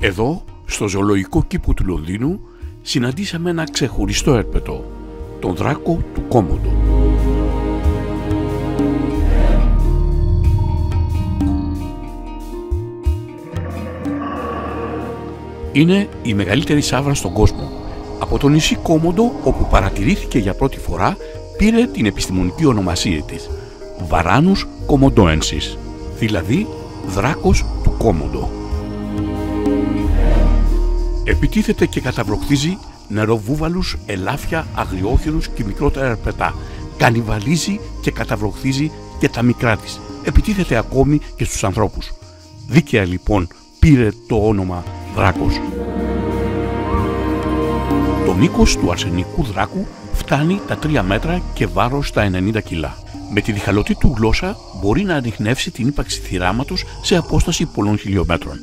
Εδώ, στο ζωολογικό κήπο του Λονδίνου, συναντήσαμε ένα ξεχωριστό έρπετο, τον δράκο του Κόμοντο. Είναι η μεγαλύτερη σαύρα στον κόσμο. Από το νησί Κόμοντο, όπου παρατηρήθηκε για πρώτη φορά, πήρε την επιστημονική ονομασία της, Varanus komodoensis, δηλαδή δράκος του Κόμοντο. Επιτίθεται και καταβροχθίζει νεροβούβαλους, ελάφια, αγριόχειρους και μικρότερα ερπετά. Κανιβαλίζει και καταβροχθίζει και τα μικρά της. Επιτίθεται ακόμη και στους ανθρώπους. Δίκαια λοιπόν πήρε το όνομα δράκος. Το μήκος του αρσενικού δράκου φτάνει τα 3 μέτρα και βάρος τα 90 κιλά. Με τη διχαλωτή του γλώσσα μπορεί να ανιχνεύσει την ύπαρξη θυράματος σε απόσταση πολλών χιλιόμετρων.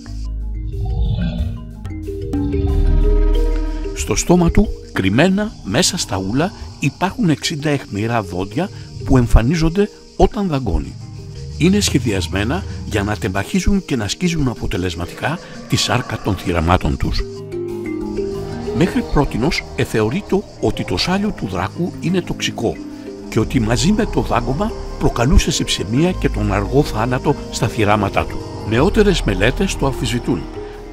Στο στόμα του, κρυμμένα μέσα στα ούλα, υπάρχουν 60 αιχμηρά δόντια που εμφανίζονται όταν δαγκώνει. Είναι σχεδιασμένα για να τεμπαχίζουν και να σκίζουν αποτελεσματικά τη σάρκα των θυραμάτων τους. Μέχρι πρότινος εθεωρείτο ότι το σάλιο του δράκου είναι τοξικό και ότι μαζί με το δάγκωμα προκαλούσε σιψαιμία και τον αργό θάνατο στα θυράματά του. Νεότερες μελέτες το αμφισβητούν,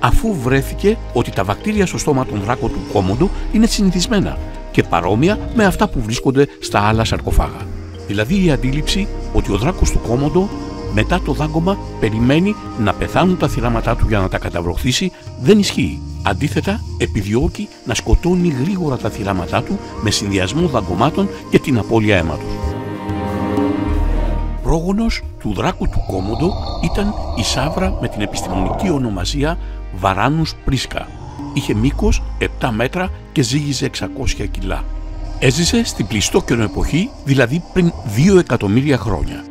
αφού βρέθηκε ότι τα βακτήρια στο στόμα των δράκων του Κόμοντο είναι συνηθισμένα και παρόμοια με αυτά που βρίσκονται στα άλλα σαρκοφάγα. Δηλαδή η αντίληψη ότι ο δράκος του Κόμοντο μετά το δάγκωμα περιμένει να πεθάνουν τα θυράματά του για να τα καταβροχθήσει δεν ισχύει. Αντίθετα, επιδιώκει να σκοτώνει γρήγορα τα θυράματά του με συνδυασμό δαγκωμάτων και την απώλεια αίματος. Πρόγονος του δράκου του Κόμοντο ήταν η σαύρα με την επιστημονική ονομασία Varanus Prisca. Είχε μήκος 7 μέτρα και ζύγιζε 600 κιλά. Έζησε στην Πλειστόκαινο εποχή, δηλαδή πριν 2 εκατομμύρια χρόνια.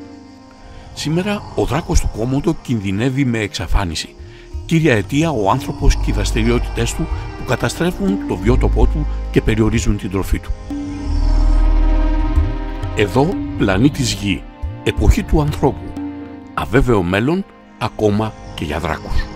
Σήμερα ο δράκος του Κόμοντο κινδυνεύει με εξαφάνιση. Κύρια αιτία ο άνθρωπος και οι δραστηριότητές του που καταστρέφουν το βιότοπό του και περιορίζουν την τροφή του. Εδώ πλανήτης Γη, εποχή του ανθρώπου, αβέβαιο μέλλον ακόμα και για δράκους.